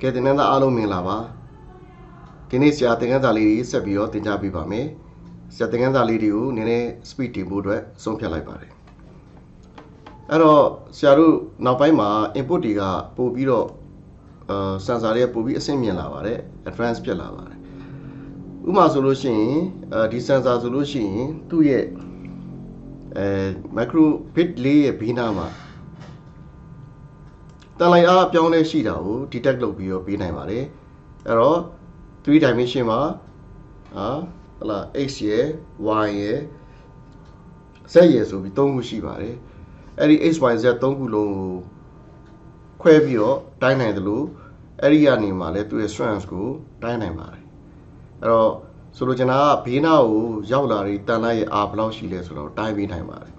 Get another aluminium lava. Kinesia Tangazali, Sabio, Tinjabi Bame, Satangazalidu, Nene, Sweetie Budre, Sompia Library. Aro, Saru, Napaima, Imputiga, Pubiro, Sansaria Pubi, Semia Lavare, Advanced Pia Lavare. Uma solution, Disanza solution, 2 year Microbit lay Binama. Talai up down a sheet out, detect lobio binamare, arrow, 3 dimension ma, x ye, y ye, say yes, will be tongu shibare, every x y z tongu lo quavio, dine the loo, every animal to a strand school, dynamare. Arrow, solujana, pinao, jaulari, tanai, aplau shiles, or time binamare.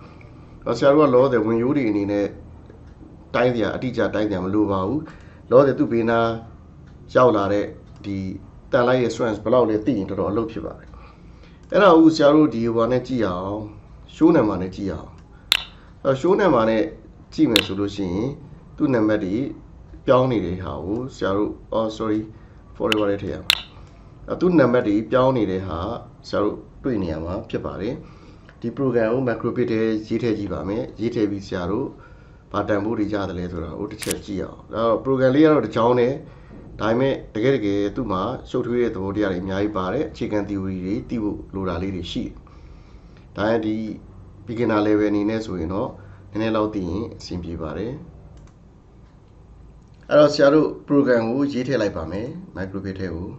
A server law that when you read in a Tanya, a teacher, Tanya, Luva, Lord to be na Jaulare, the Talay Swans below the tea into the Lopiva. And I would shall do one a tiao, Shunaman a tiao. A Shunaman a team solution to Namadi, Piony de Hau, Saru, oh sorry, forever at him. A to Namadi, Piony de Ha, Saru, Twiniama, Pipari, the program, Macropite, Gita Givame, Gita Visaru. But I'm going to go to the church. I'm going to go to the church. I'm going to chicken the church. I'm going to go to the church. I'm going to go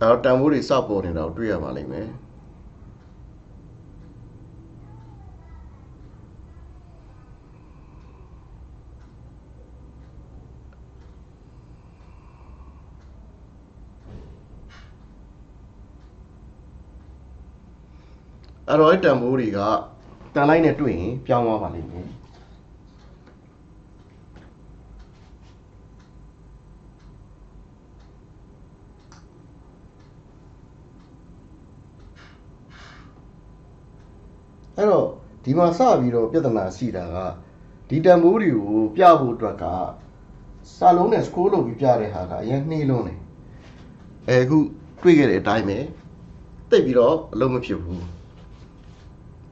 our tambour is supporting our three of Malime. A roy tambour is a line at twin, Piama Malime. Hello, Dimasaviro, Pietana Sida, Didamuriu, Piabu Draka, Salone School of Piarehara, Yanni Lone. A good trigger a time, take it off, Lomachu.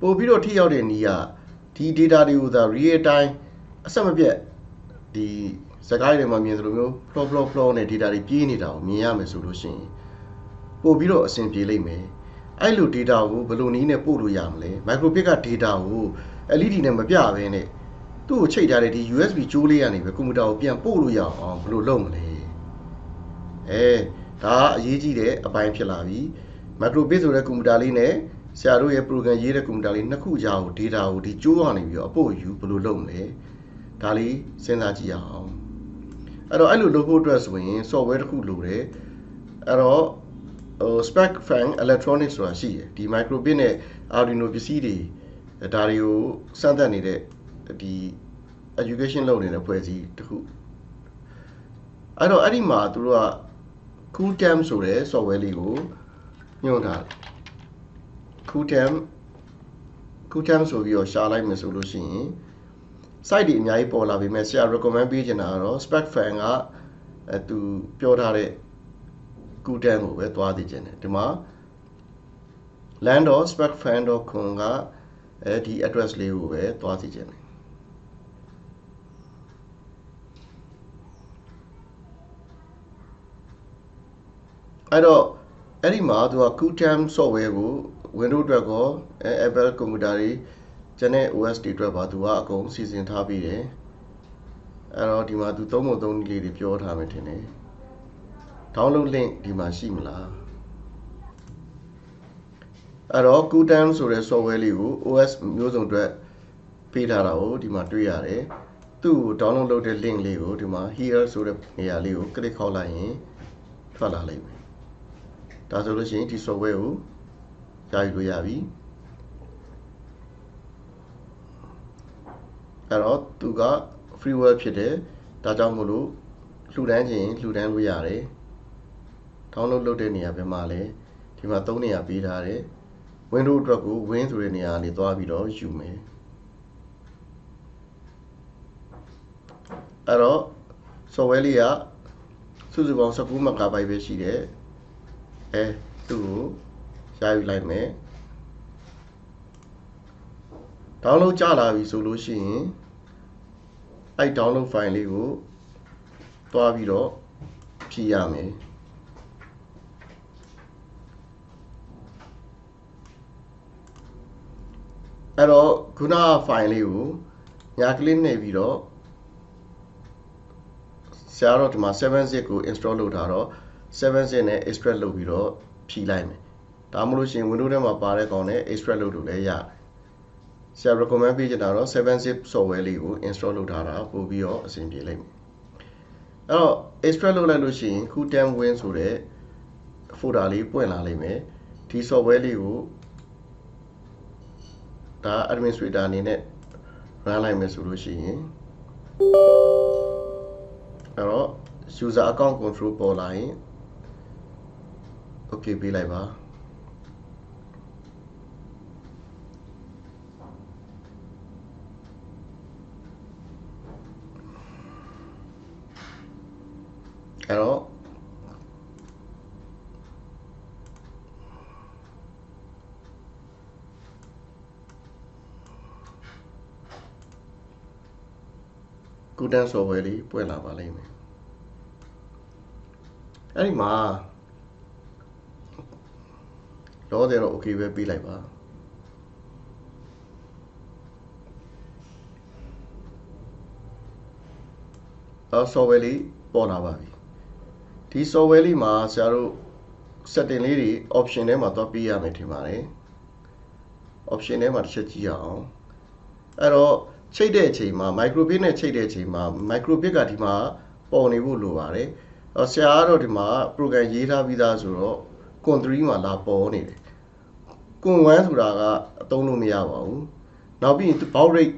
Bobiro tea out in the yard, tea did I do the rear time, a summer beer. The Sakai Mamiazo, Flop, and did I begin it out, Miami solution. Bobiro simply me. I look did out, balloon in a pool yamley, micropica did out, a leading number in it. Two cheat that the USB Julian if a Kumudao Pian Pulu yam on blue lonely. Eh, ta yiji de, a pine pilavi, microbitura cumdaline, Saru program yere cumdalin, Nakuja, did out the Juan if you oppose you blue lonely. Tali, Senati yam. I don't look dress wing, so where could lure. At all. Spec Fang Electronics or she, the microbine Arduino PC, the Dario Santani, the education loan in a poesy to I don't anima to a cool term sore, so well you know cool term so your shallow solution. Side in Yaipo Lavi Messia recommend Bijanaro, Spec Fang to Pyotare. Good demo with Wadigen. Dema land or spec fan or conga at the address lay away Wadigen. I don't any mouth to a cool time so we will window drago, a bell commodari, Janet OSD driver to our gong season tabby day. I don't demand to Tomo don't get the pure hamitine. Download link Dimashimla. At all good times, so value OS Museum Dread Pitarao, Dimatriare, to download the link Leo, Dima here, so the Yaleo, click all I Fala Lime. That's all the change is so well. Jaiduyavi. At all, Tuga, free work today, Tajamulu, Ludan, Ludan, we are. Download လုပ်တဲ့နေရာပဲမှာလဲဒီမှာ 3 နေရာပေးထားတယ် window truck go win through the near and to be done you may so well here Suzu Bong Sakuma by Beshide eh to shall like me download Jala solution I download finally go to be done Piame Hello, Kuna finally who Yaklin Naviro Sarot Ma 7 Zeku install Lotaro 7 Zen extra Loviro P Lime Tamulushin Winudem Aparecone extra Loduleya Sarah Command Pijanaro 7 Zip so well you install Lotara will be your simple lame. Oh, extra Lolushin who damn wins Ure Fudali Puenalime T so well you Ta administrator name run like solution. Hello, user account control for line. Okay, be like that. Hello. Good dance over the Puella Valley. Anima Law there, okay, will be like that. Also, Valley, Bonavavi. Tiso Valley, ma, Saru, certainly option name at Topia Metimare. Option name at Chetia. Hello. Check the check ma microbit ne check the check ma microbit ka di ma pawn ni phut lo pare aw sya aro di ma program yee tha pi da so ro country ma la pawn ni de kun wan so da ka atong lo ma ya ba bu naw pi baud rate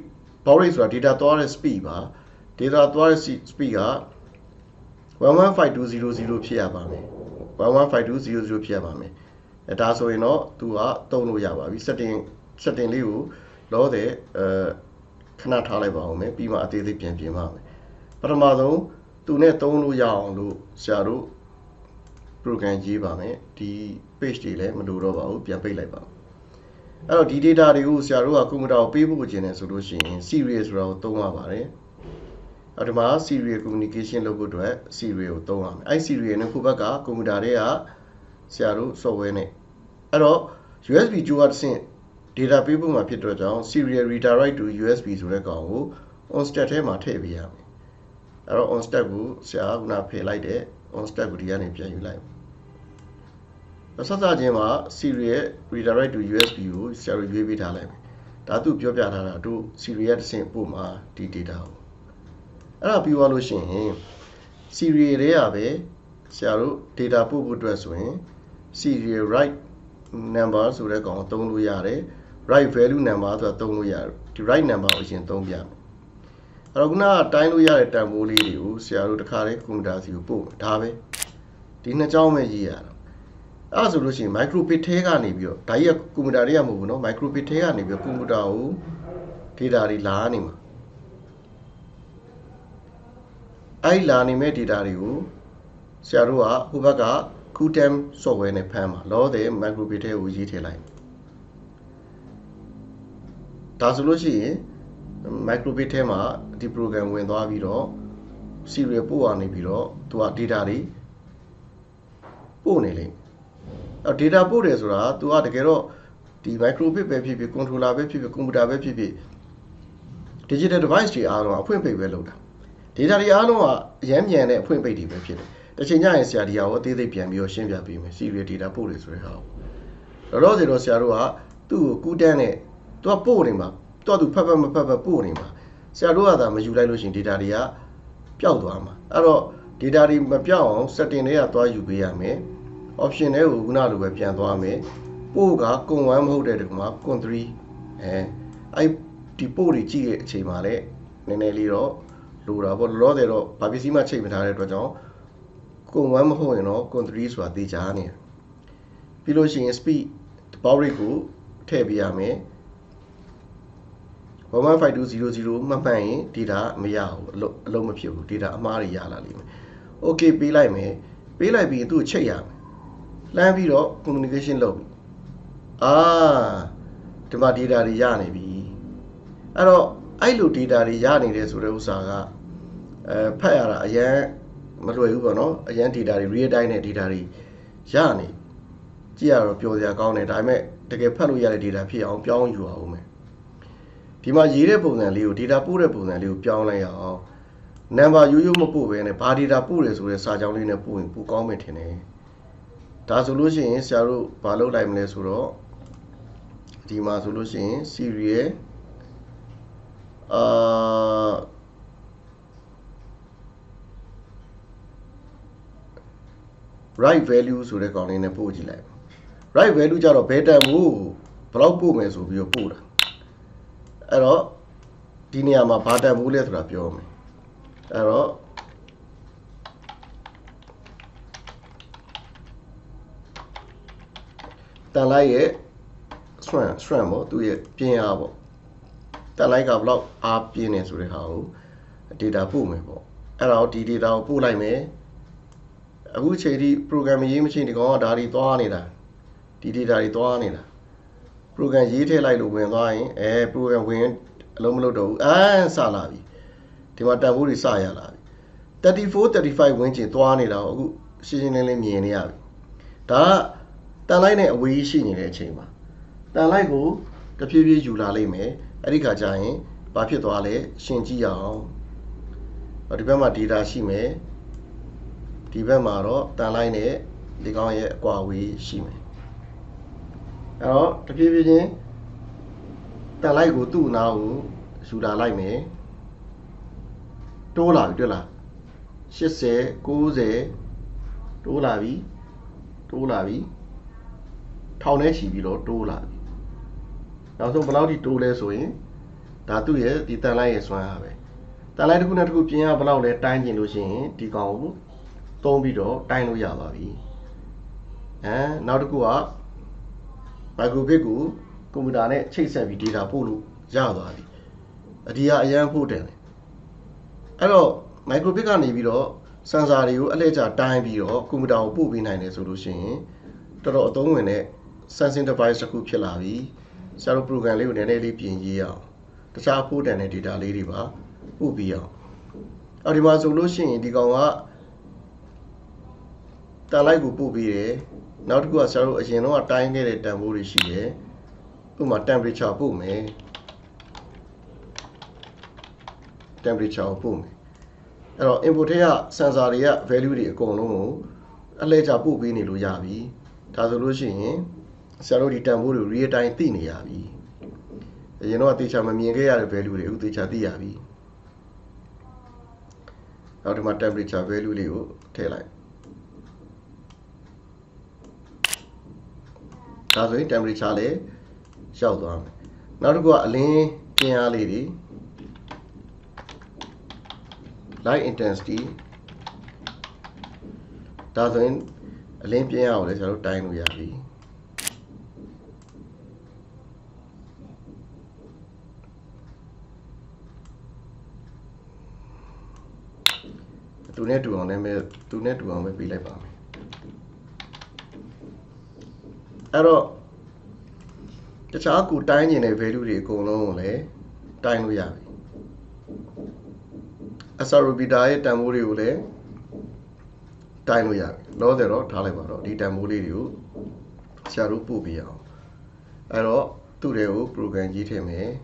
so da data twa de speed ba data twa de speed ka 115200 phit ya ba me 115200 phit ya ba me da so yin no tu ka atong lo ya ba bi setting le ko lo de Cannot have me, be my daily piano. But a mother, do not only young, do shadow, broken jibame, the paste delay, Maduro, Piampe labor. Our DD Dario Sharu accumulate people genus solution in serious row Toma Vare. Adama, serial communication logo duet, serial Toma. I serial and Kubaka, Kumudarea, Sharu, so when it. At all, USB Juard Saint. Data people ma phit twa jaw serial redirect to USB ဆိုတဲ့ ကောင် ကို on stack ထဲ မှာ ထည့် ပေး ရ မယ် အဲ့တော့ on stack ကို ဆရာ က ဖယ် လိုက် တယ် on stack ကို ဒီ ကနေ ပြန် ယူ လိုက် တော့ ဆက် စား ခြင်း မှာ serial redirect to USB ကို ဆရာ ရွေး ပေး ထား လိုက် မယ် ဒါ သူ ပြော ပြ ထား တာ တို့ serial တစ် ဆင့် ပို့ မှာ ဒီ data ကို အဲ့ဒါ ပြီး သွား လို့ ရှိ ရင် serial တွေ อ่ะ ပဲ ဆရာ တို့ data ပို့ ဖို့ အတွက် ဆို ရင် serial write number ဆိုတဲ့ ကောင် သုံး လို့ ရတယ် right value number ဆိုတာသုံးလို့ရတယ်ဒီ right number ကိုအရင်သုံးပြမယ်အဲ့တော့ခုနကတိုင်းလို့ရတဲ့တန်ဖိုးလေးတွေကိုဆရာတို့တစ်ခါလေးကွန်ပျူတာစီကိုပို့ဒါပဲဒီနှစ်ကြောင်းပဲရေးရတာအဲ့ဆိုလို့ရှိရင် microbit ထဲကနေပြီးတော့ဒါကြီးကကွန်ပျူတာတွေကမဟုတ်ဘူးเนาะ microbit ထဲကနေပြီးတော့ကွန်ပျူတာကို data တွေလာနေမှာအဲ့လာနေမဲ့ data တွေကိုဆရာတို့ကဟိုဘက်က QTEM software နဲ့ဖမ်းမှာ လောတဲ့ microbit ထဲကိုရေးထည့်လိုက်ဒါဆိုလို့ရှိရင် microbit ထဲမှာဒီ program ဝင်သွားပြီးတော့ serial ပို့အောင်နေပြီးတော့သူက data တွေပို့နေလိမ့်မယ်အဲ data ပို့တယ်ဆိုတာသူကတကယ်တော့ဒီ microbit ပဲဖြစ်ဖြစ် controller ပဲဖြစ်ဖြစ် computer ပဲဖြစ်ဖြစ် digital device တွေအားလုံးအဖွင့်ပိတ်ပဲလုပ်တာ data တွေအားလုံးကအရမ်းမြန်တဲ့အဖွင့်ပိတ်တွေပဲဖြစ်တယ်တစ်ချိန်ညရင်ဆရာဒီဟာကိုအသေးသေးပြန်ပြီးရှင်းပြပေးမယ် serial data ပို့တယ်ဆိုတဲ့ဟာကိုတော့ဆိုတော့ဆရာတို့ကသူ့ကိုကူးတန်းတဲ့သူကပို့နေမှာသူဖတ်ဖတ်မဖတ်ဖတ်ပို့နေမှာဆရာတို့ကသာမယူလိုက်လို့ရှင် data တွေကပျောက်သွားမှာအဲ့တော့ data တွေမပျောက်အောင် setting တွေကသွားယူပေးရမယ် option တွေကိုခုနလိုပဲပြန်သွားမယ်ပို့က con1 မဟုတ်တဲ့ဒီမှာ con3 ဒီပို့တွေကြည့်ရဲ့အချိန်မှာလည်းနည်းနည်းလေးတော့လိုတာပေါ့လောတယ်တော့ဘာပစ္စည်းမှချိန်မထားတဲ့အတွက်ကြောင့် con1 မဟုတ်ရင်တော့ con3 ဆိုတာသိကြနေပြီလို့ရှိရင် speed ပေါက်ရိတ်ကို 3 tabia me. One five two zero zero, Mamma, Tida, Meow, Lomapu, Tida, Maria Lalim. Okay, be like me. Be like me to Cheyam. Lambido, communication lobby. Ah, to my Tida Riani be. I look Tida Riani, there's Rosaga. Pyra, a yan, Maluano, a yan Tidari, rear dine Tidari, Jani. Gia Pio the account, I may take a paluya Tida Pia on Pion you home. Tima Girebo and Liu, Tida Purepo and Liu Pion Laya. Never you mopu and a party da pures with a Sajalina Poo in Pucometine. Ta solution is Saru Palo Limeless Ro. Tima solution, Syria. Right value so record in a poji lab. Right value jaro beta mu block boom is of your poor. Aro Diniama Pata Mulet Rapiome. Aro Talaye Swam Swambo to ye Piabo. Talaika block up Pienes Rehau did a boom. Aro did our pool I may. I will say the program machine to go on Dari Tuanida. Did Dari Tuanida. Program detail I look when lying, a program went Lomlodo and Salavi. Timata Muri Sayalavi. 34, 35 went in Tuanida, seasonally Mianiavi. Ta Taline we seen in a chamber. Talago, the PV Julaleme, Erika Jain, Papioale, Shinjiao. But remember, did I see me? Tiba Maro, Taline, the Gaia, Guawi, Shime. Hello, the Pivian Talaigo too now, should I like me? Tola, Dula. She say, Goze, Dolavi, Dolavi, Towneshi below Dolavi. Now, so bloody two less way. Tatuye, the Talai is one away. Talai could not go Pia about a tiny illusion, Tigamu. Don't be do, Dino Yabavi. And now to go up, I go begu, Kumudane, chase a bit of Pulu, Javavi. A dear young putin. Hello, Microbit below, Sansario, a later time below, Kumudao Poo behind a solution. Toro Domine, Sans Enterprise Kupilavi, Saru Program lived in a Lipian year. The Sarput and a Dida Ladiba, Ubia. A demand solution in the Ganga. Like Pupi, not go as you know a tiny tamburi she, temperature boom, temperature boom. Impotea, Sansaria, value econo, a later Pupi Nilu Yavi, Tazolushi, Sarodi Tamburu, rear time thin Yavi. You know, teacher Mamia value, teacher Diavi. Out of my temperature value, tail. Temperature lay shall on. Now to go a lean lady light intensity doesn't limping out as a time we are. To net on them to net one will be like. Hello, the Chaku tiny in a very cool only time we have. As I will be diet, Tamuri ule time we have. Lodero, Talibaro, the Tamuri, Sharu Pubia. Hello, today we program GTM.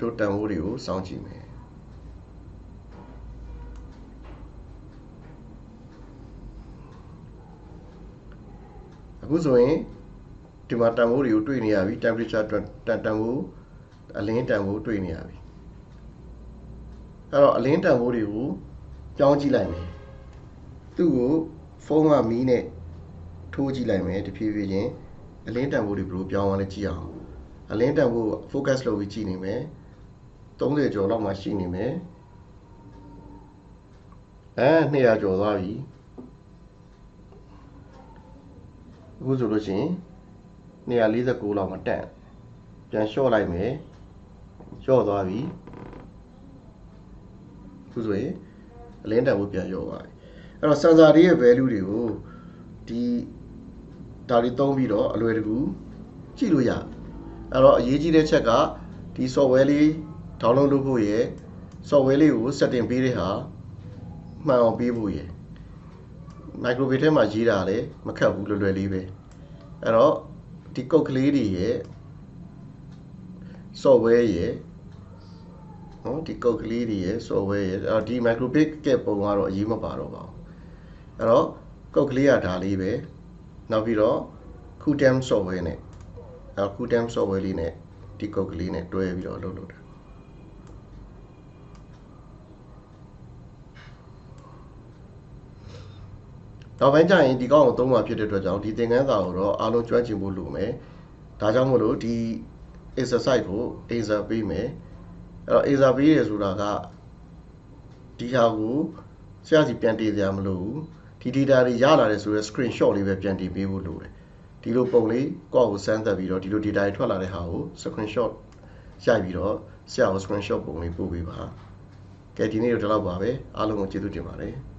To Tamuri, sound Jimmy. Guzway Timatamu, you twin yavi, temperature tatamu, a lintamu twin yavi. A lintamu, you, Johnji lime. Two former mine, two G lime, the PVJ, a lintamu group, John Chia. A lintamu focus low with chini me, Tongue Jola machine me, and near Jolavi, Guzuruji near Liza Kula Matan. Jansho Lai me, Jodavi Kuzwe, Lenda would be a Jovai. And Sanzari value the Taliton Vido, Aluedu, Chiluya. And Yiji de Chaka, the Soweli, Talondubuye, Soweli, who sat in Biriha, my own Bibuye. Microbit Majira, Macabu Lelive. And all Tico Cleary, so way ye. Oh, Tico Cleary, so way, or D Microbit Capomar or Yima Barova. And all Coclea Talive, Naviro, Kutem so way ne. Our Kutem so well in it, Tico Clean it, do it all over. Now, when I did go to my period, the thing is, I don't judge in Bulume, Tajamulu, the is a cycle, is a bime, is a beers, Uraga, Tiago, Sazi Pianti, the Amlu, Tidida Yana is a screenshot of a Pianti Bulu. Tilo Poli, go send the video, Tilo did I told her how, screenshot, Saviro, Sal screenshot, Bumi Bubiba, getting near to Lababe, Alamochi to Dimare.